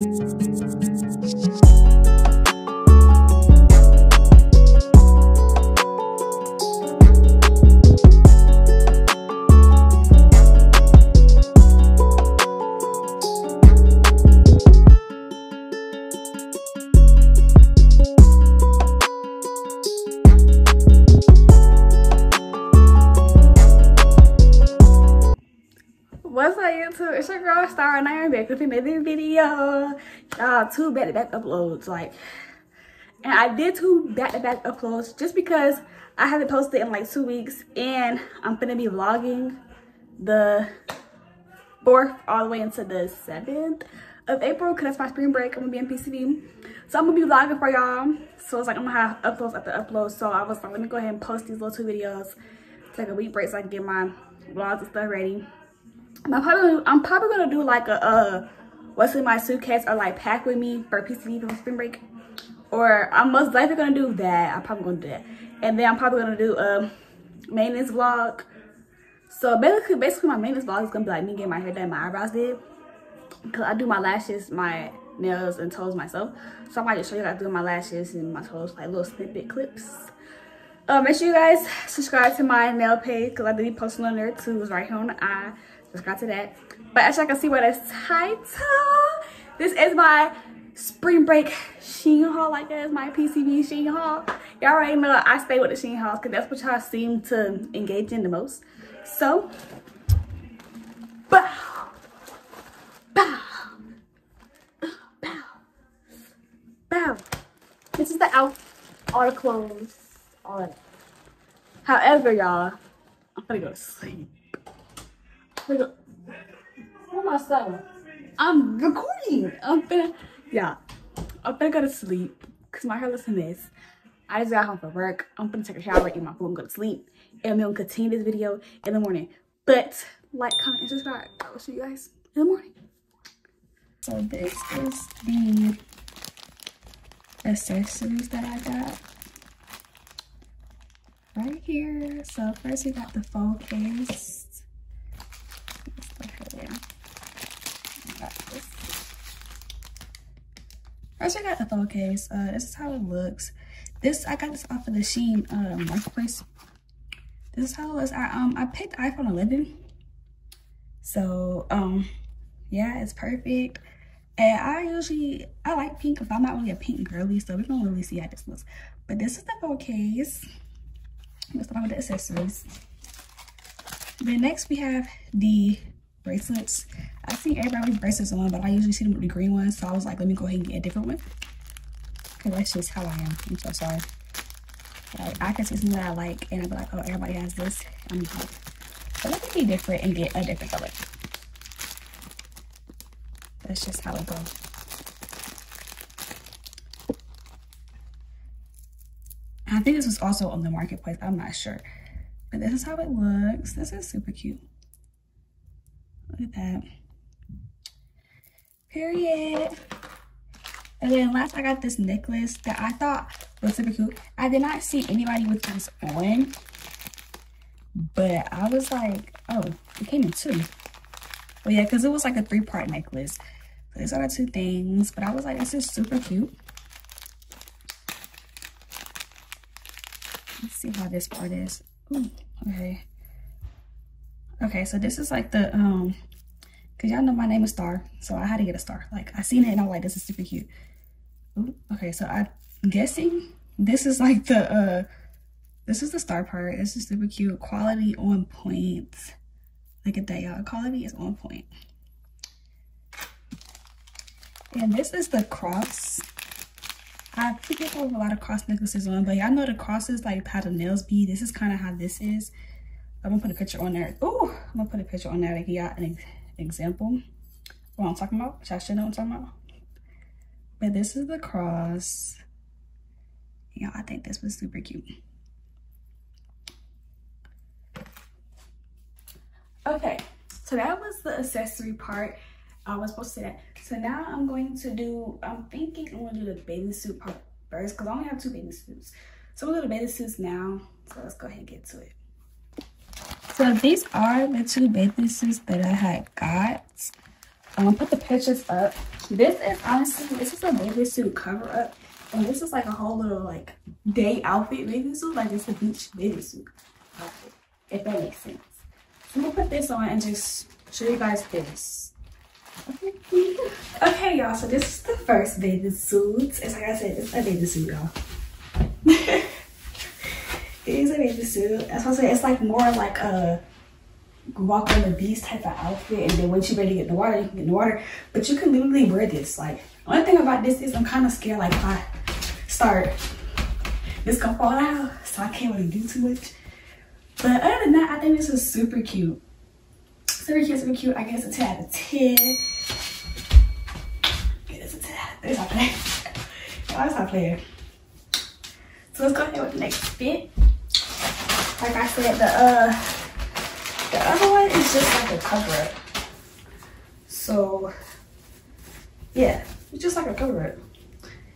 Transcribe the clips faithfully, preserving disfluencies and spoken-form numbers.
What's up YouTube? It's your girl Star and I am back with another video. Y'all, two back-to-back uploads, like, and I did two back-to-back uploads just because I haven't posted in like two weeks, and I'm gonna be vlogging the fourth all the way into the seventh of April because that's my spring break. I'm gonna be in P C B, so I'm gonna be vlogging for y'all. So it's like I'm gonna have uploads after uploads. So I was like, let me go ahead and post these little two videos, take a week break so I can get my vlogs and stuff ready. I'm probably, I'm probably gonna do like a uh, what's in my suitcase or like pack with me for P C B for spring break, or I'm most likely gonna do that. I'm probably gonna do that, and then I'm probably gonna do a maintenance vlog. So basically, basically my maintenance vlog is gonna be like me getting my hair done, my eyebrows did, cause I do my lashes, my nails, and toes myself. So I might just show you guys doing my lashes and my toes, like little snippet clips. Uh, make sure you guys subscribe to my nail page cause I do be posting on there too. It's right here on the eye. Subscribe to that. But as y'all can see by the title, this is my spring break Shein haul, I guess, my P C B Shein haul. Y'all already know I stay with the Shein hauls because that's what y'all seem to engage in the most. So, bow, bow, bow, bow. This is the out, all the clothes, all of it. However, y'all, I'm gonna go to sleep. What am I saying? I'm recording. I'm finna, yeah. I'm finna go to sleep because my hair looks a mess. I just got home from work. I'm finna take a shower, eat my food, and go to sleep. And then we'll continue this video in the morning. But like, comment, and subscribe. I will see you guys in the morning. So this is the accessories that I got right here. So first we got the phone case. First I got a phone case. Uh, this is how it looks. This I got this off of the Shein um, marketplace. This is how it looks. I um I picked the iPhone eleven. So um yeah, it's perfect. And I usually I like pink, but I'm not really a pink girly, so we don't really see how this looks. But this is the phone case. Let's start with the accessories. Then next we have the bracelets. I see everybody with bracelets on, but I usually see them with the green ones, so I was like, let me go ahead and get a different one because that's just how I am. I'm so sorry. Like, I can see something that I like and I'll be like, oh, everybody has this, I'm like, so let me be different and get a different color. That's just how it goes. I think this was also on the marketplace, I'm not sure, but this is how it looks. This is super cute. Look at that. Period. And then last I got this necklace that I thought was super cute. I did not see anybody with this on, but I was like, oh, it came in two. Well, yeah, because it was like a three-part necklace. So these are the two things, but I was like, this is super cute. Let's see how this part is. Ooh, okay. Okay, so this is like the, um, because y'all know my name is Star, so I had to get a star. Like, I seen it and I'm like, this is super cute. Ooh, okay, so I'm guessing this is like the, uh, this is the star part. This is super cute. Quality on point. Look at that, y'all. Quality is on point. And this is the cross. I forget I have a lot of cross necklaces on, but y'all know the cross is like how the nails be. This is kind of how this is. I'm gonna put a picture on there. Oh, I'm gonna put a picture on there to give y'all an ex example what I'm talking about. Y'all should know what I'm talking about. But this is the cross. Y'all, I think this was super cute. Okay, so that was the accessory part. I was supposed to do that. So now I'm going to do, I'm thinking I'm gonna do the bathing suit part first because I only have two bathing suits. So we'll do the bathing suits now. So let's go ahead and get to it. So these are the two bathing suits that I had got. I'm gonna put the pictures up. This is honestly, this is a bathing suit cover up. And this is like a whole little like day outfit bathing suit. Like it's a beach bathing suit outfit, if that makes sense. I'm gonna put this on and just show you guys this. Okay, okay y'all, so this is the first bathing suit. It's like I said, it's a bathing suit, y'all. It is a bathing suit. That's what I said, it's like more like a walk on the beach type of outfit, and then once you're ready to get in the water, you can get in the water. But you can literally wear this. Like, the only thing about this is I'm kind of scared, like, if I start, this gonna fall out, so I can't really do too much. But other than that, I think this is super cute. Super cute, super cute. I guess a ten out of ten. Yeah, that's a ten out of ten. There's our player. Y'all, that's our player. So let's go ahead with the next fit. Like I said, the, uh, the other one is just like a cover-up. So, yeah, it's just like a cover-up.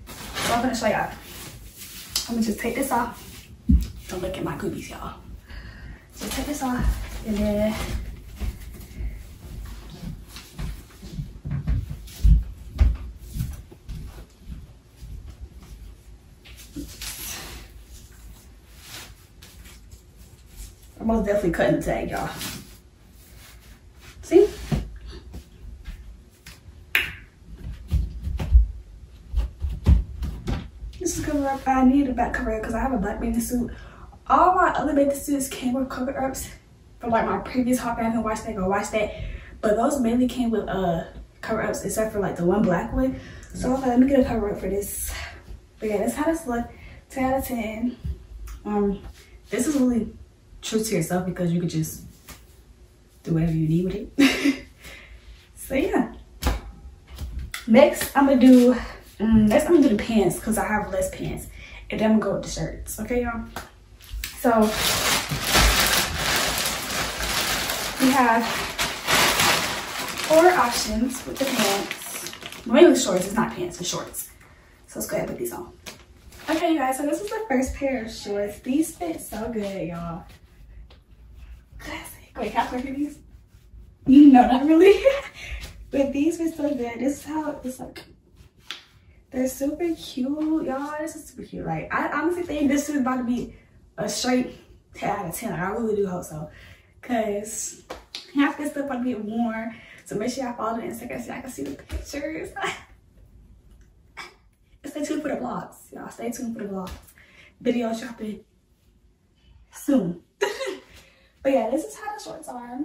So I'm gonna show y'all. I'm gonna just take this off. Don't look at my goobies, y'all. So take this off, and then I'm most definitely cutting the tag, y'all. See? This is cover up. I need a back cover up because I have a black bathing suit. All my other bathing suits came with cover ups from like my previous haul. I haven't watched that, go watch that. But those mainly came with uh cover ups except for like the one black one. So I was like, let me get a cover up for this. But yeah, that's how this look. ten out of ten. Um, this is really true to yourself because you could just do whatever you need with it. So yeah. Next, I'm gonna do um, next I'm gonna do the pants because I have less pants, and then I'm gonna go with the shirts. Okay, y'all. So we have four options with the pants. Mainly shorts. It's not pants, it's shorts. So let's go ahead and put these on. Okay, guys. So this is the first pair of shorts. These fit so good, y'all. Classic. Wait, can I play for these? No, not really. But these fit so good. This is how it's like. They're super cute, y'all. This is super cute. Like, I honestly think this is about to be a straight ten out of ten. Like, I really do hope so. Because half this stuff about to get worn. So make sure y'all follow the Instagram so I can see the pictures. Stay tuned for the vlogs, y'all. Stay tuned for the vlogs. Video shopping soon. But yeah, this is how the shorts are.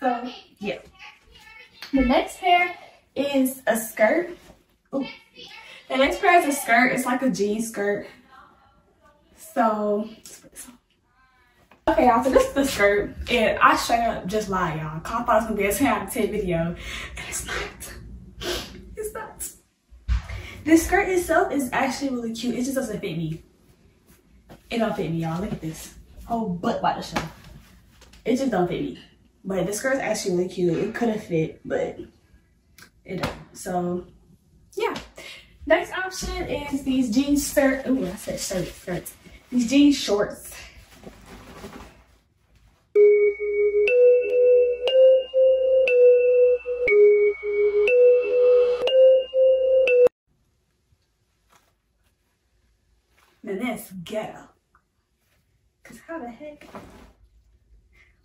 So yeah, the next pair is a skirt. Ooh. The next pair is a skirt. It's like a jean skirt. So okay, y'all. So this is the skirt, and I straight up just lied, y'all. I thought it was gonna be a ten out of ten video, and it's not. It's not. This skirt itself is actually really cute. It just doesn't fit me. It don't fit me, y'all. Look at this whole butt by the show. It just don't fit me. But the skirt's actually really cute. It could have fit, but it don't. So yeah. Next option is these jean skirt. Ooh, I said shirt skirts. These jean shorts. And this ghetto. Cause how the heck?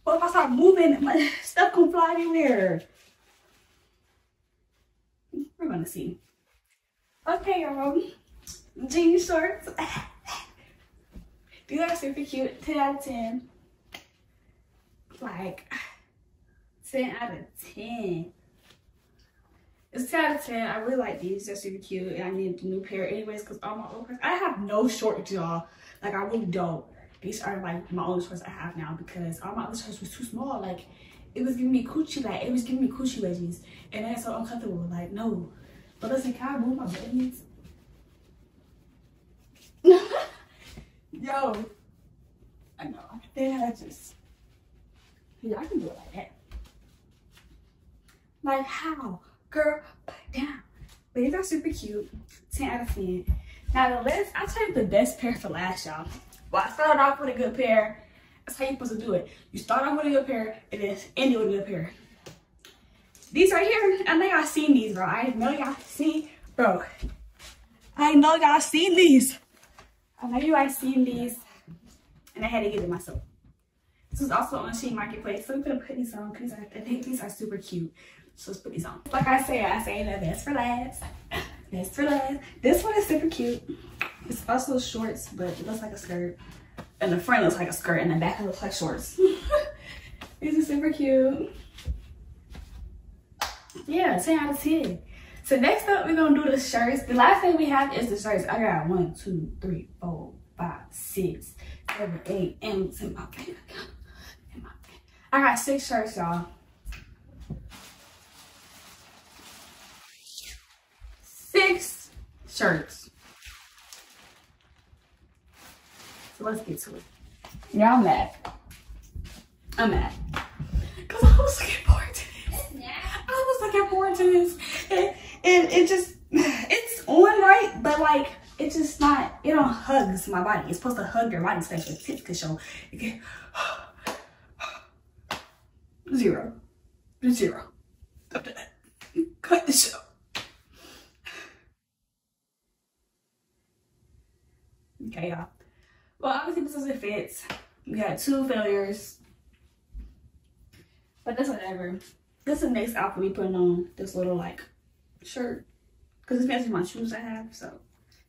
Well, if I start moving, my stuff can fly anywhere. We're gonna see. Okay, y'all. Jean shorts. These are super cute. ten out of ten. Like ten out of ten. It's ten out of ten. I really like these. They're super cute. And I need a new pair anyways because all my old pairs. I have no shorts, y'all. Like, I really don't. These are, like, my only shorts I have now because all my other shorts was too small. Like, it was giving me coochie. Like, it was giving me coochie wedgies. And that's so uncomfortable. Like, no. But listen, can I move my buttons? Yo. I know. I think I just. Yeah, I can do it like that. Like, how? Girl, put down. But these are super cute. ten out of ten. Now the last, I typed the best pair for last, y'all. Well, I started off with a good pair. That's how you're supposed to do it. You start off with a good pair and then end it with a good pair. These right here, I know y'all seen these, bro. I know y'all seen, bro. I know y'all seen these. I know you guys seen these, and I had to get it myself. This is also on Shein Marketplace, so we're gonna put these on because I think these are super cute. So let's put these on. Like I said, I say that best for last. Best for last. This one is super cute. It's also shorts, but it looks like a skirt. And the front looks like a skirt, and the back looks like shorts. These are super cute. Yeah, ten out of ten. So next up, we're gonna do the shirts. The last thing we have is the shirts. I got one, two, three, four, five, six, seven, eight, and ten. Okay, I got six shirts, y'all. Six shirts. So let's get to it. Yeah, I'm mad. I'm mad. Cause I was looking forward to this. I was looking forward to this. And, and it just, it's on right, but like, it's just not, it don't hugs my body. It's supposed to hug your body, especially your tits could show. Okay. Zero. Zero. Cut the show. Okay, y'all. Well, obviously this doesn't fit. We got two failures. But that's whatever. This is the next outfit we putting on, this little like shirt. Because it matches my shoes I have, so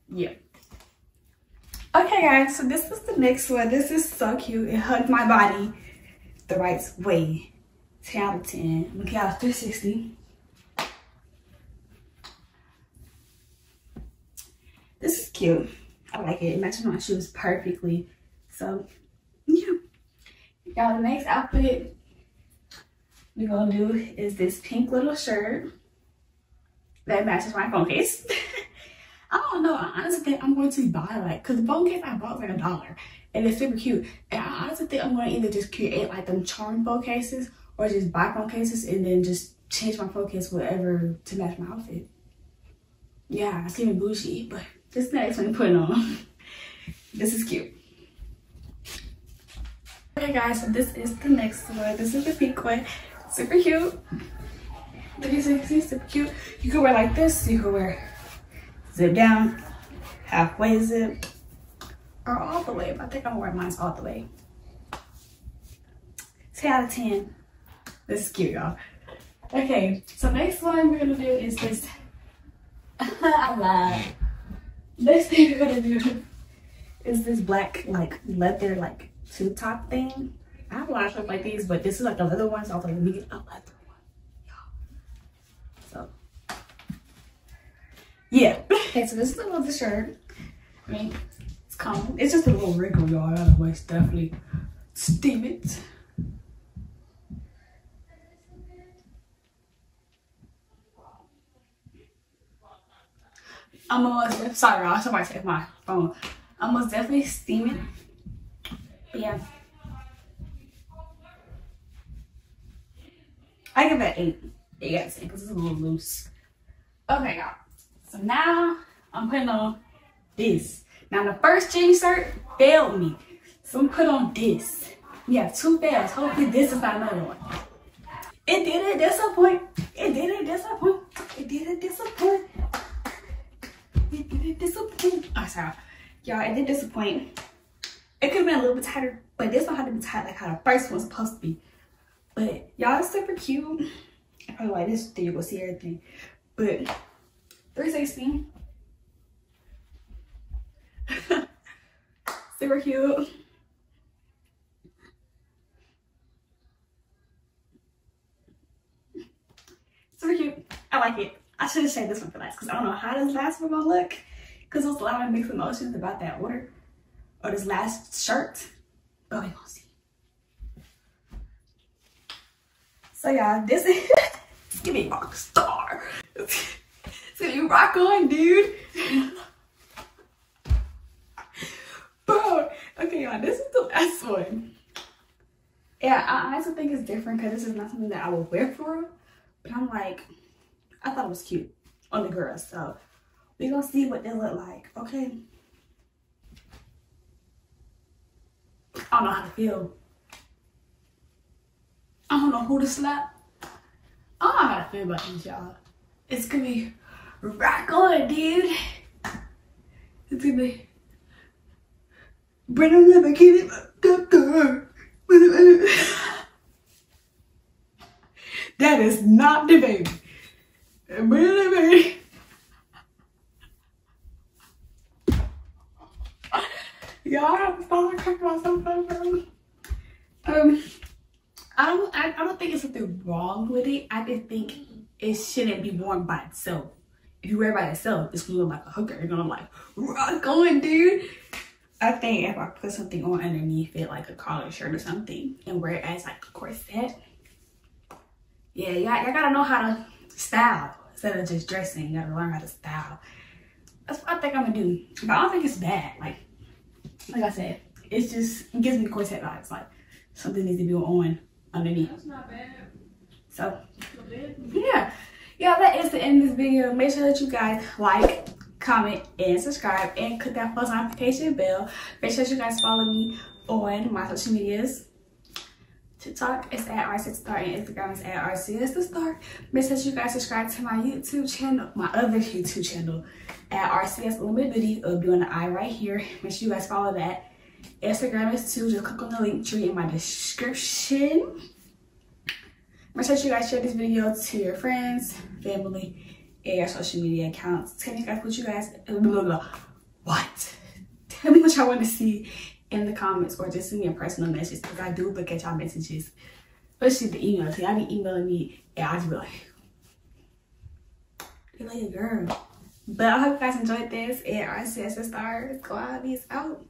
yeah. Okay guys, so this is the next one. This is so cute. It hugged my body the right way. ten out of ten. Look out, three sixty. This is cute. I like it. It matches my shoes perfectly. So, yeah. Y'all, the next outfit we're gonna do is this pink little shirt that matches my phone case. I don't know. I honestly think I'm going to buy like, cause the phone case I bought for a dollar and it's super cute. And I honestly think I'm gonna either just create like them charm phone cases or just buy phone cases and then just change my phone case whatever to match my outfit. Yeah, it's even bougie, but this next one put on. This is cute. Okay guys, so this is the next one. This is the pink one. Super cute. three sixty, super cute. You can wear like this, you can wear zip down, halfway zip, or all the way. But I think I'm gonna wear mine all the way. ten out of ten. This is cute, y'all. Okay, so next one we're gonna do is this. I lied. Next thing we're gonna do is this black like leather like tube top thing. I have a lot of stuff like these, but this is like a leather one, so I was like, let me get a leather one, y'all. So yeah. Okay, so this is a leather shirt. I mean, it's common. It's just a little wrinkle, y'all. Otherwise, definitely steam it. I'm almost, sorry y'all, somebody take my phone. I'm most definitely steaming. Yeah. I give it eight. eight out of ten, because it's a little loose. Okay y'all, so now I'm putting on this. Now the first jean shirt failed me. So I'm put on this. We have two fails, hopefully this is not another one. It didn't disappoint, it didn't disappoint, it didn't disappoint. It didn't disappoint. Oh, sorry. Y'all, it did disappoint. It could have been a little bit tighter, but this one had to be tight like how the first one's supposed to be. But y'all, it's super cute. I probably like this thing, you'll go see everything. But three sixty. Super cute. Super cute. I like it. I should have saved this one for last because I don't know how this last one gonna look because there's a lot of mixed emotions about that order or this last shirt, but we gonna see. So y'all, this is give me a rock star. So you rock on, dude. Bro, okay y'all, this is the last one. Yeah, I also think it's different because this is not something that I would wear for, but I'm like, I thought it was cute on the girls, so we're gonna see what they look like, okay? I don't know how to feel. I don't know who to slap. I Oh, I gotta feel about these, y'all. It's gonna be rock on, dude. It's gonna be Brandon Lemon, get it. That is not the baby. Brandon Lemon. Y'all, I don't start cooking myself over. Um, I don't, I, I don't think it's something wrong with it. I just think it shouldn't be worn by itself. If you wear it by itself, it's gonna look like a hooker. You're gonna like, rock on, dude. I think if I put something on underneath it, like a collar shirt or something, and wear it as like a corset, yeah, y'all gotta know how to style instead of just dressing. You gotta learn how to style. That's what I think I'm gonna do. But I don't think it's bad. Like, like I said, it's just, it gives me corset vibes. Like, something needs to be on underneath. That's not bad. So, yeah. Yeah, that is the end of this video. Make sure that you guys like, comment, and subscribe. And click that post notification bell. Make sure that you guys follow me on my social medias. TikTok is at rcsthestar and Instagram is at rcsthestar. Make sure that you guys subscribe to my YouTube channel, my other YouTube channel, at rcsunlimitedbeauty. It'll be on the eye right here. Make sure you guys follow that. Instagram is too. Just click on the link tree in my description. Make sure that you guys share this video to your friends, family, and your social media accounts. Tell me guys what you guys blah, blah, blah. What? Tell me what y'all want to see in the comments, or just send me a personal message, because I do look at y'all messages, especially the emails. Y'all be emailing me and I just be like, you're like a girl. But I hope you guys enjoyed this, and rcsthestar squad is out.